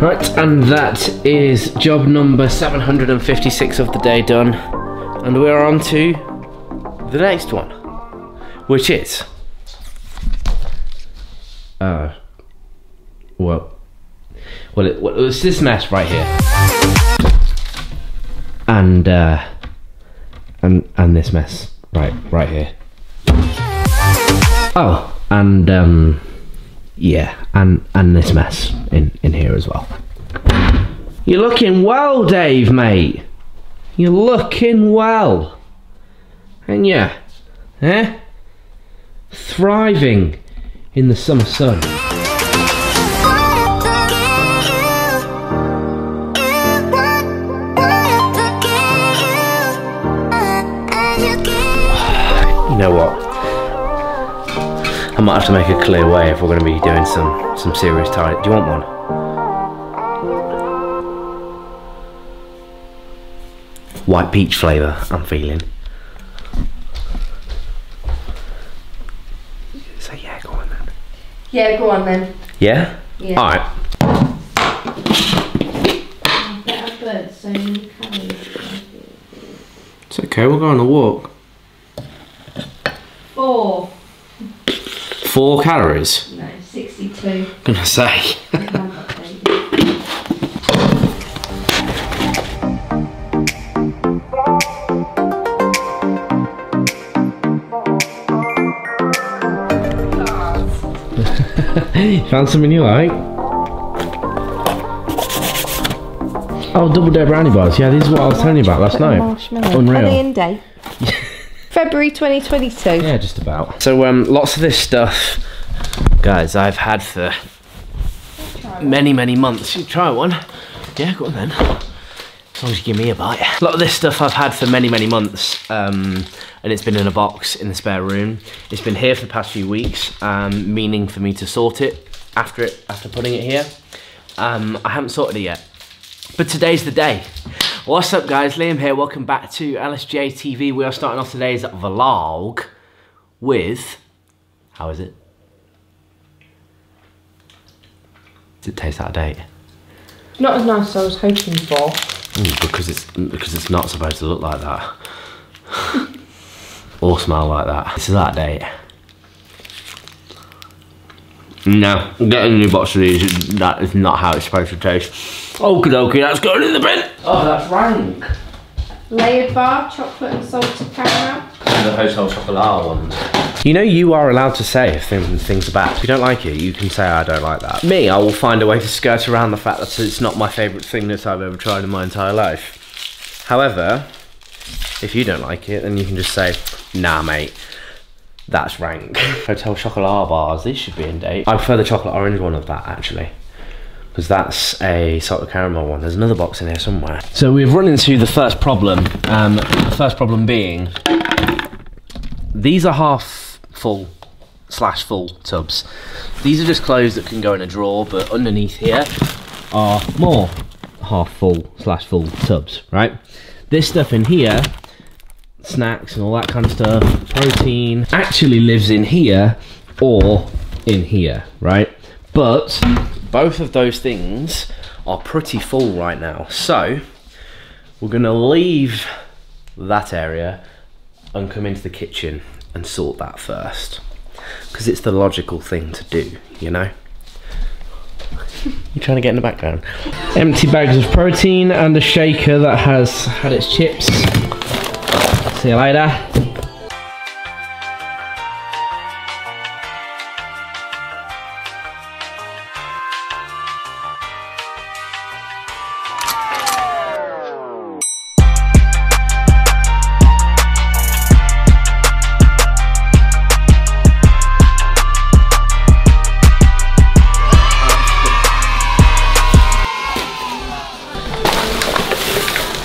Right, and that is job number 756 of the day done. And we're on to the next one, which is... Well, it's this mess right here. And this mess right here. Oh, and yeah, and this mess in here as well. You're looking well, Dave, mate. You're looking well. And yeah, thriving in the summer sun. You know what? I might have to make a clear way if we're going to be doing some serious tidying. Do you want one? White peach flavour, I'm feeling. So yeah, go on then. Yeah, go on then. Yeah? Yeah. Alright. It's okay, we'll go on a walk. 4 calories? No, 62. I'm gonna say. Found something you like? Oh, Double Dare Brownie Bars. Yeah, these is what I was telling you about last night. Unreal. Day in day. February 2022. Yeah, just about. So lots of this stuff, guys, I've had for many months. You try one? Yeah, go on then. As long as you give me a bite. A lot of this stuff I've had for many months, and it's been in a box in the spare room. It's been here for the past few weeks, meaning for me to sort it after putting it here. I haven't sorted it yet, but today's the day. What's up, guys? Liam here. Welcome back to LSJ TV. We are starting off today's vlog with... How is it? Does it taste out of date? Not as nice as I was hoping for. Mm, because it's not supposed to look like that. Or smell like that. This is out of date. No, getting a new box of these, that is not how it's supposed to taste. Okie dokie, that's going in the bin. Oh, that's rank. Layered bar, chocolate and salted caramel. And the Hotel Chocolat ones. You know you are allowed to say if things are bad. If you don't like it, you can say I don't like that. Me, I will find a way to skirt around the fact that it's not my favourite thing that I've ever tried in my entire life. However, if you don't like it, then you can just say, nah, mate. That's rank. Hotel Chocolat bars, these should be in date. I prefer the chocolate orange one of that, actually, because that's a salted caramel one. There's another box in here somewhere. So we've run into the first problem. The first problem being, these are half full / full tubs. These are just clothes that can go in a drawer, but underneath here are more half full / full tubs, right? This stuff in here, snacks and all that kind of stuff, protein, actually lives in here or in here, right? But both of those things are pretty full right now, so we're gonna leave that area and come into the kitchen and sort that first, because it's the logical thing to do, you know? You're trying to get in the background. Empty bags of protein and a shaker that has had its chips. See you later.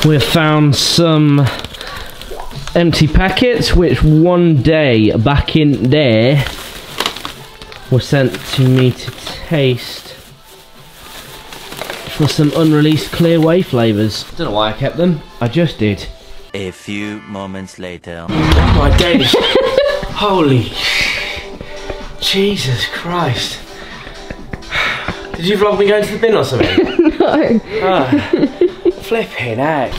We've found some empty packets, which one day back in there were sent to me to taste for some unreleased Clear Whey flavours. Don't know why I kept them, I just did. A few moments later. Oh my days! Holy Jesus Christ. Did you vlog me going to the bin or something? go. Flipping out.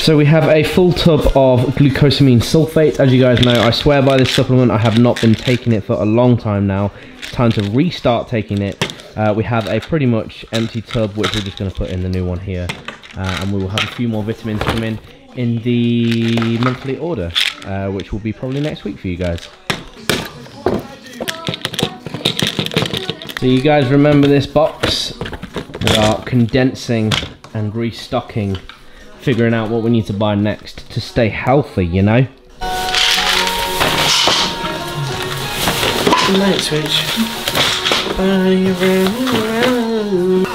So we have a full tub of glucosamine sulfate. As you guys know, I swear by this supplement. I have not been taking it for a long time now. It's time to restart taking it. We have a pretty much empty tub, which we're just going to put in the new one here. And we will have a few more vitamins come in the monthly order, which will be probably next week for you guys. So you guys remember this box. We are condensing and restocking, figuring out what we need to buy next to stay healthy, you know? Light switch. I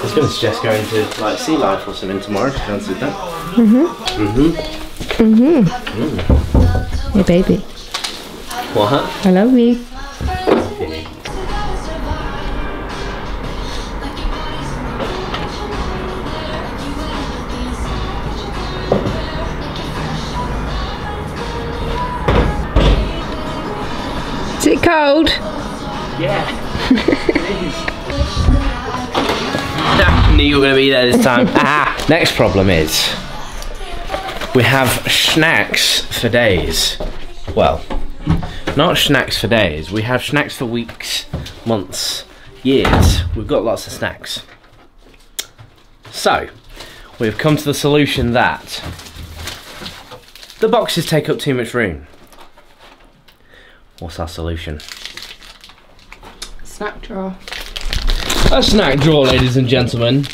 was going to suggest going to like Sea Life or something tomorrow. If you want to do that? Hey baby. What? I love you. Is it cold? Yeah, it is. Knew you were going to be there this time. Ah, next problem is we have snacks for days. Well, not snacks for days. We have snacks for weeks, months, years. We've got lots of snacks. So, we've come to the solution that the boxes take up too much room. What's our solution? Snack drawer. A snack drawer, ladies and gentlemen.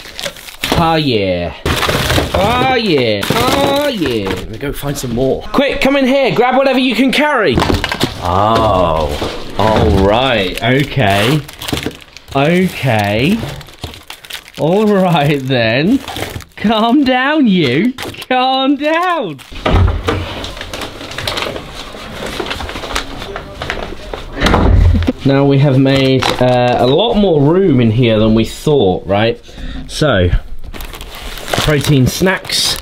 Ah yeah. Ah yeah. Ah yeah. Let me go find some more. Quick, come in here. Grab whatever you can carry. Oh. All right. Okay. Okay. All right then. Calm down, you. Calm down. Now we have made a lot more room in here than we thought, right? So, protein snacks.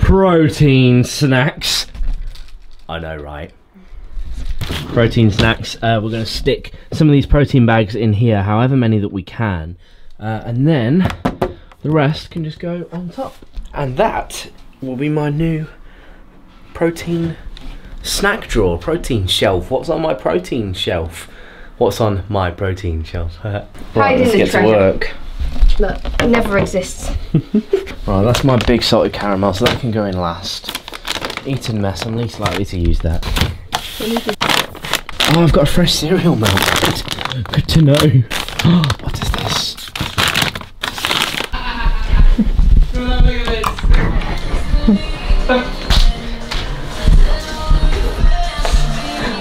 Protein snacks. I know, right? Protein snacks. We're going to stick some of these protein bags in here, however many that we can. And then the rest can just go on top. And that will be my new protein snack drawer, protein shelf. What's on my protein shelf? What's on my protein shelf? Right, let's get to work. Look, it never exists. Right, that's my big salted caramel, so that can go in last. Eaten mess, I'm least likely to use that. Oh, I've got a fresh cereal milk. Good to know. What is this?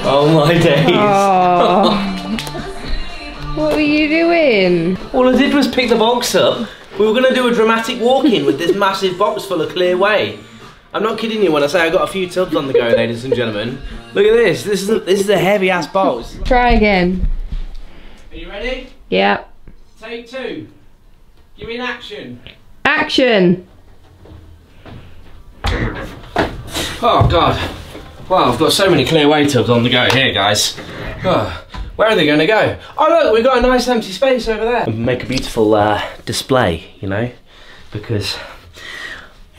Oh my days. Oh. What were you doing? All I did was pick the box up. We were going to do a dramatic walk-in with this massive box full of Clear Whey. I'm not kidding you when I say I got a few tubs on the go, ladies and gentlemen. Look at this. This is a heavy ass box. Try again. Are you ready? Yep. Take two. Give me an action. Action. Oh God. Wow, I've got so many Clear Whey tubs on the go here, guys. Oh, where are they going to go? Oh look, we've got a nice empty space over there. Make a beautiful display, you know, because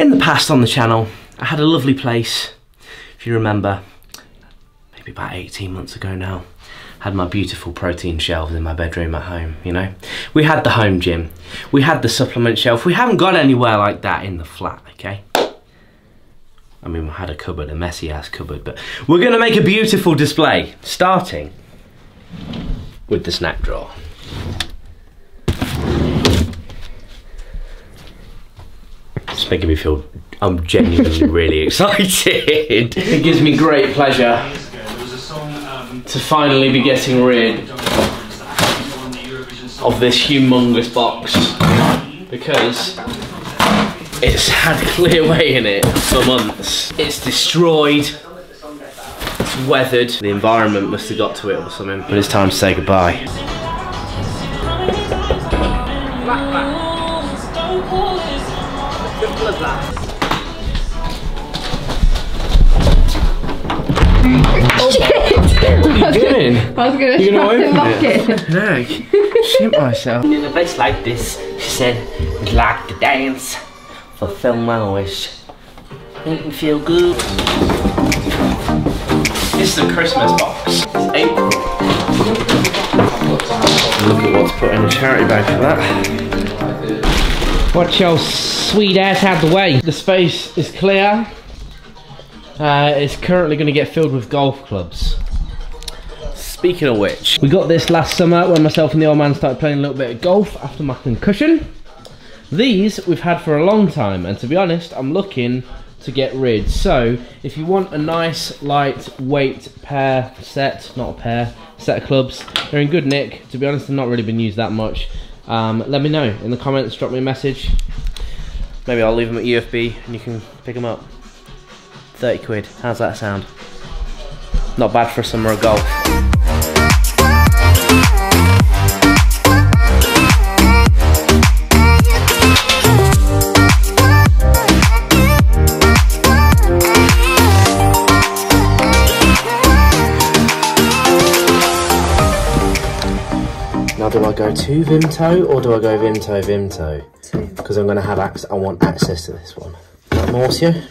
in the past on the channel, I had a lovely place, if you remember, maybe about 18 months ago now, I had my beautiful protein shelves in my bedroom at home, you know. We had the home gym, we had the supplement shelf, we haven't got anywhere like that in the flat, okay? I mean, we had a cupboard, a messy ass cupboard, but we're going to make a beautiful display, starting with the snack drawer. It's making me feel, I'm genuinely really excited. It gives me great pleasure to finally be getting rid of this humongous box, because it's had Clear Whey in it for months. It's destroyed, it's weathered. The environment must have got to it or something. But it's time to say goodbye. What are you doing? I was going to open it. No, shit myself. In a place like this, said I'd like to dance, fulfill my wish, make me feel good. This is a Christmas box. It's April. Look at what's put in the charity bag for that. Watch your sweet ass out the way. The space is clear. It's currently going to get filled with golf clubs. Speaking of which, we got this last summer when myself and the old man started playing a little bit of golf after my concussion. These we've had for a long time, and to be honest, I'm looking to get rid. So if you want a nice lightweight set of clubs, they're in good nick. To be honest, they've not really been used that much. Let me know in the comments, drop me a message. Maybe I'll leave them at UFB and you can pick them up. 30 quid, how's that sound? Not bad for a summer of golf. Now, do I go to Vimto or do I go Vimto? Because I'm gonna have I want access to this one. Morcia.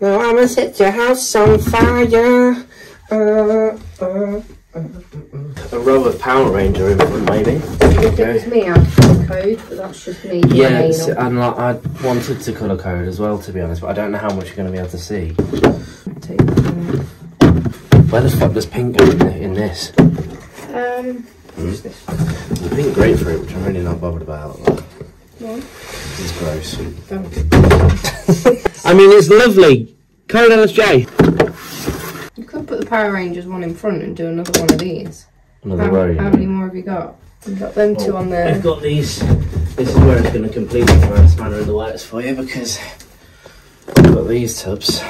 Now I'ma set your house on fire. A rubber Power Ranger in front, maybe. It's me out of colour code, but that's just me. Yeah, and like, I wanted to colour code as well, to be honest, but I don't know how much you're going to be able to see. Take that. Where the fuck does pink go in this? What's this? The pink grapefruit, which I'm really not bothered about. Like. Yeah. This is gross. I mean, it's lovely. Code LSJ. You could put the Power Rangers one in front and do another one of these. How many more have you got? You've got them two on there. I've got these. This is where it's going to completely throw a spanner in the works for you, because I've got these tubs.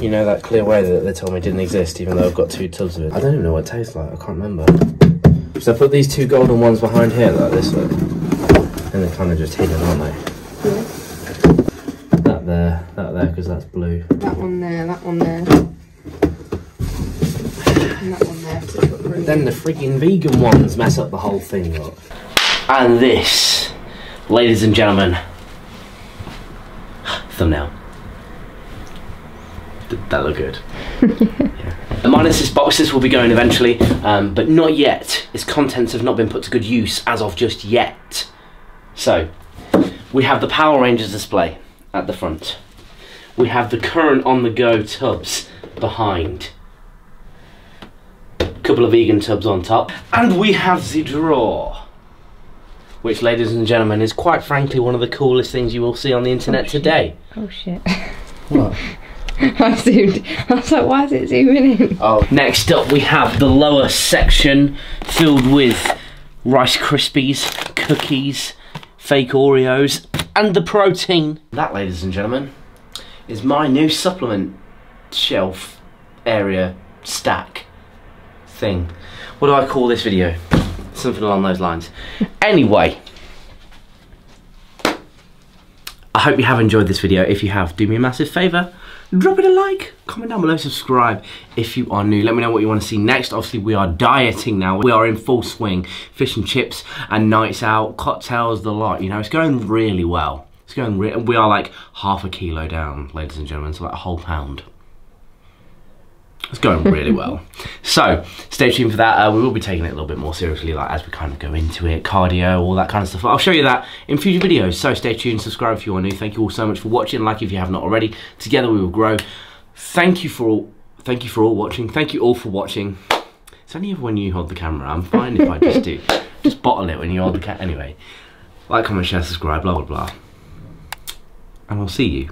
You know that Clear Way that they told me didn't exist, even though I've got two tubs of it. I don't even know what it tastes like. I can't remember. So I put these two golden ones behind here, like this one. And they're kind of just hidden, aren't they? Yeah. That there, because that's blue. That one there, and that one there. But then the frigging vegan ones mess up the whole thing, look. And this, ladies and gentlemen, thumbnail. That look good. Yeah. The minuses boxes will be going eventually, but not yet. Its contents have not been put to good use as of just yet. So, we have the Power Rangers display at the front. We have the current on-the-go tubs behind. A couple of vegan tubs on top. And we have the drawer. Which, ladies and gentlemen, is quite frankly one of the coolest things you will see on the internet today. Oh shit. What? I zoomed. I was like, why is it zooming in? Oh. Next up, we have the lower section filled with Rice Krispies, cookies, fake Oreos, and the protein. That, ladies and gentlemen, is my new supplement shelf area stack thing. What do I call this video? Something along those lines. Anyway, I hope you have enjoyed this video. If you have, do me a massive favour. Drop it a like, comment down below, subscribe if you are new. Let me know what you want to see next. Obviously, we are dieting now. We are in full swing. Fish and chips and nights out, cocktails, the lot. You know, it's going really well. It's going really... We are like half a kilo down, ladies and gentlemen. So like a whole pound. It's going really well. So, stay tuned for that. We will be taking it a little bit more seriously, like as we kind of go into it, cardio, all that kind of stuff. I'll show you that in future videos. So stay tuned, subscribe if you are new. Thank you all so much for watching. Like if you have not already. Together we will grow. Thank you for all watching. Thank you all for watching. It's only when you hold the camera. I'm fine if I just do. Just bottle it when you hold the camera. Anyway, like, comment, share, subscribe, blah, blah, blah. And I'll see you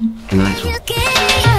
in the next one.